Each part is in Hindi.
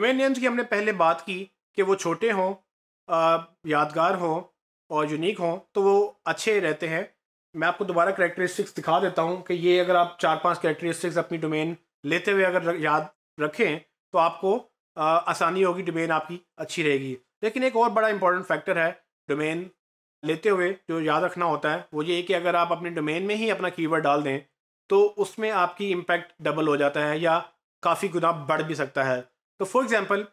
डोमेन नेम्स की हमने पहले बात की कि वो छोटे हों, यादगार हों और यूनिक हों तो वो अच्छे रहते हैं। मैं आपको दोबारा करैक्टरिस्टिक्स दिखा देता हूं कि ये अगर आप 4-5 करैक्टरिस्टिक्स अपनी डोमेन लेते हुए अगर याद रखें तो आपको आसानी होगी, डोमेन आपकी अच्छी रहेगी। लेकिन एक और बड़ा इंपॉर्टेंट फैक्टर है डोमेन लेते हुए जो याद रखना होता है, वो ये कि अगर आप अपने डोमेन में ही अपना कीवर्ड डाल दें तो उसमें आपकी इम्पैक्ट डबल हो जाता है या काफ़ी गुना बढ़ भी सकता है। तो फॉर एग्जांपल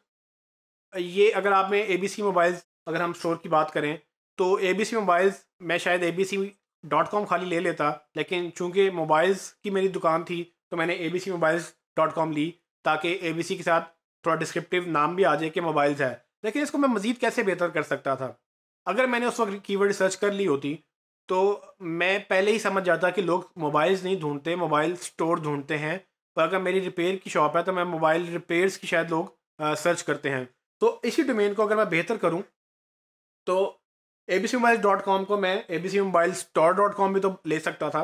ये अगर आप में ABC मोबाइल्स, अगर हम स्टोर की बात करें तो ABC मोबाइल्स, मैं शायद abc.com खाली ले लेता, लेकिन चूंकि मोबाइल्स की मेरी दुकान थी तो मैंने abcmobiles.com ली ताकि ABC के साथ थोड़ा डिस्क्रिप्टिव नाम भी आ जाए कि मोबाइल्स है। लेकिन इसको मैं मज़ीद कैसे बेहतर कर सकता था? अगर मैंने उस वक्त कीवर्ड सर्च कर ली होती तो मैं पहले ही समझ जाता कि लोग मोबाइल्स नहीं ढूंढते, मोबाइल स्टोर ढूंढते हैं। और अगर मेरी रिपेयर की शॉप है तो मैं मोबाइल रिपेयर्स की शायद लोग सर्च करते हैं। तो इसी डोमेन को अगर मैं बेहतर करूं तो abcmobiles.com को मैं abcmobilestore.com भी तो ले सकता था,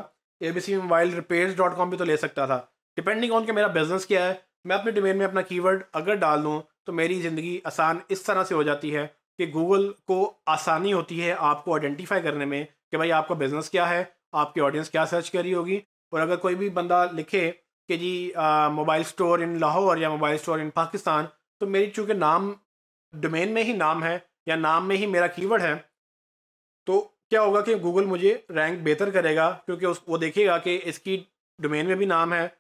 abcmobilerepairs.com भी तो ले सकता था। डिपेंडिंग ऑन कि मेरा बिजनेस क्या है, मैं अपने डोमेन में अपना कीवर्ड अगर डाल दूँ तो मेरी ज़िंदगी आसान इस तरह से हो जाती है कि गूगल को आसानी होती है आपको आइडेंटिफाई करने में कि भाई आपका बिज़नेस क्या है, आपकी ऑडियंस क्या सर्च कर रही होगी। और अगर कोई भी बंदा लिखे कि जी मोबाइल स्टोर इन लाहौर या मोबाइल स्टोर इन पाकिस्तान, तो मेरी चूँकि नाम डोमेन में ही नाम है या नाम में ही मेरा कीवर्ड है तो क्या होगा कि गूगल मुझे रैंक बेहतर करेगा, क्योंकि वो देखेगा कि इसकी डोमेन में भी नाम है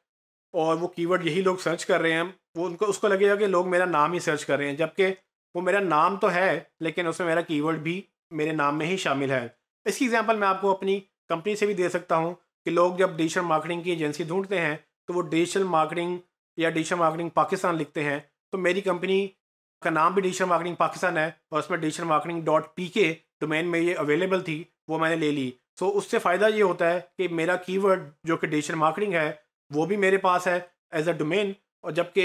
और वो कीवर्ड यही लोग सर्च कर रहे हैं। वो उनको उसको लगेगा कि लोग मेरा नाम ही सर्च कर रहे हैं, जबकि वो मेरा नाम तो है लेकिन उसमें मेरा कीवर्ड भी मेरे नाम में ही शामिल है। इसकी एग्जांपल मैं आपको अपनी कंपनी से भी दे सकता हूँ कि लोग जब डिजिटल मार्केटिंग की एजेंसी ढूंढते हैं तो वो डिजिटल मार्केटिंग या डिजिटल मार्केटिंग पाकिस्तान लिखते हैं। तो मेरी कंपनी का नाम भी डिजिटल मार्केटिंग पाकिस्तान है और उसमें डिजिटल मार्केटिंग .pk डोमेन में ये अवेलेबल थी, वो मैंने ले ली। सो उससे फ़ायदा ये होता है कि मेरा कीवर्ड जो कि डिजिटल मार्केटिंग है वो भी मेरे पास है एज अ डोमेन, और जबकि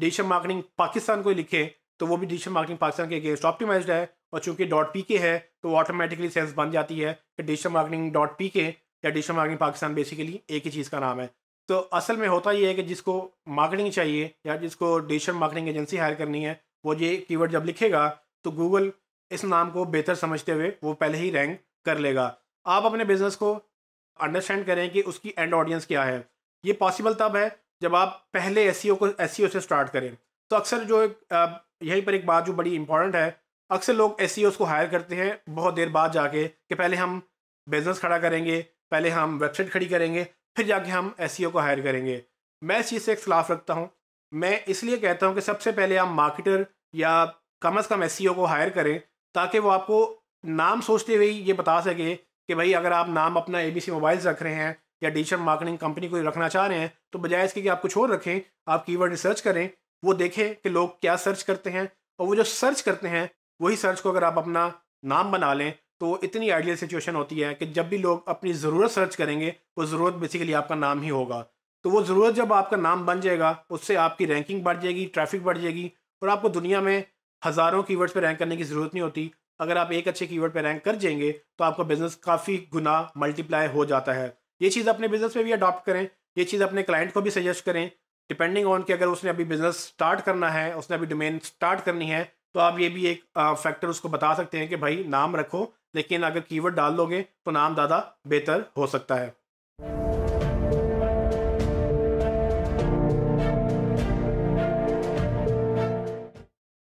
डिजिटल मार्केटिंग पाकिस्तान को लिखे तो वो भी डिजिटल मार्केटिंग पाकिस्तान के अगेंस्ट ऑप्टिमाइज्ड है। और चूंकि .pk है तो ऑटोमेटिकली सेंस बन जाती है कि डिजिटल मार्केटिंग .pk या डिजिटल मार्केटिंग पाकिस्तान बेसिकली एक ही चीज़ का नाम है। तो असल में होता ये है कि जिसको मार्केटिंग चाहिए या जिसको डिजिटल मार्केटिंग एजेंसी हायर करनी है, वो ये कीवर्ड जब लिखेगा तो गूगल इस नाम को बेहतर समझते हुए वो पहले ही रैंक कर लेगा। आप अपने बिज़नेस को अंडरस्टैंड करें कि उसकी एंड ऑडियंस क्या है। ये पॉसिबल तब है जब आप पहले एसईओ से स्टार्ट करें। तो अक्सर जो यहीं पर एक बात जो बड़ी इंपॉर्टेंट है, अक्सर लोग एसईओ को हायर करते हैं बहुत देर बाद जाके कि पहले हम बिज़नेस खड़ा करेंगे, पहले हम वेबसाइट खड़ी करेंगे, फिर जाके हम एसईओ को हायर करेंगे। मैं इस चीज़ से खिलाफ रखता हूँ। मैं इसलिए कहता हूँ कि सबसे पहले आप मार्केटर या कम से कम एसईओ को हायर करें ताकि वो आपको नाम सोचते हुए ये बता सके कि भाई अगर आप नाम अपना ABC मोबाइल्स रख रहे हैं या डिजिटल मार्केटिंग कंपनी को रखना चाह रहे हैं तो बजाय इसके कि आप कुछ और रखें, आप कीवर्ड रिसर्च करें, वो देखें कि लोग क्या सर्च करते हैं और वो जो सर्च करते हैं वही सर्च को अगर आप अपना नाम बना लें तो इतनी आइडियल सिचुएशन होती है कि जब भी लोग अपनी ज़रूरत सर्च करेंगे वो ज़रूरत बेसिकली आपका नाम ही होगा। तो वो ज़रूरत जब आपका नाम बन जाएगा उससे आपकी रैंकिंग बढ़ जाएगी, ट्रैफिक बढ़ जाएगी और आपको दुनिया में हज़ारों कीवर्ड्स पर रैंक करने की ज़रूरत नहीं होती। अगर आप एक अच्छे कीवर्ड पर रैंक कर जाएंगे तो आपका बिज़नेस काफ़ी गुना मल्टीप्लाई हो जाता है। ये चीज़ अपने बिज़नेस में भी अडॉप्ट करें, ये चीज़ अपने क्लाइंट को भी सजेस्ट करें। डिपेंडिंग ऑन कि अगर उसने अभी बिज़नेस स्टार्ट करना है, उसने अभी डोमेन स्टार्ट करनी है, तो आप ये भी एक फैक्टर उसको बता सकते हैं कि भाई नाम रखो लेकिन अगर कीवर्ड डाल दोगे तो नाम ज़्यादा बेहतर हो सकता है।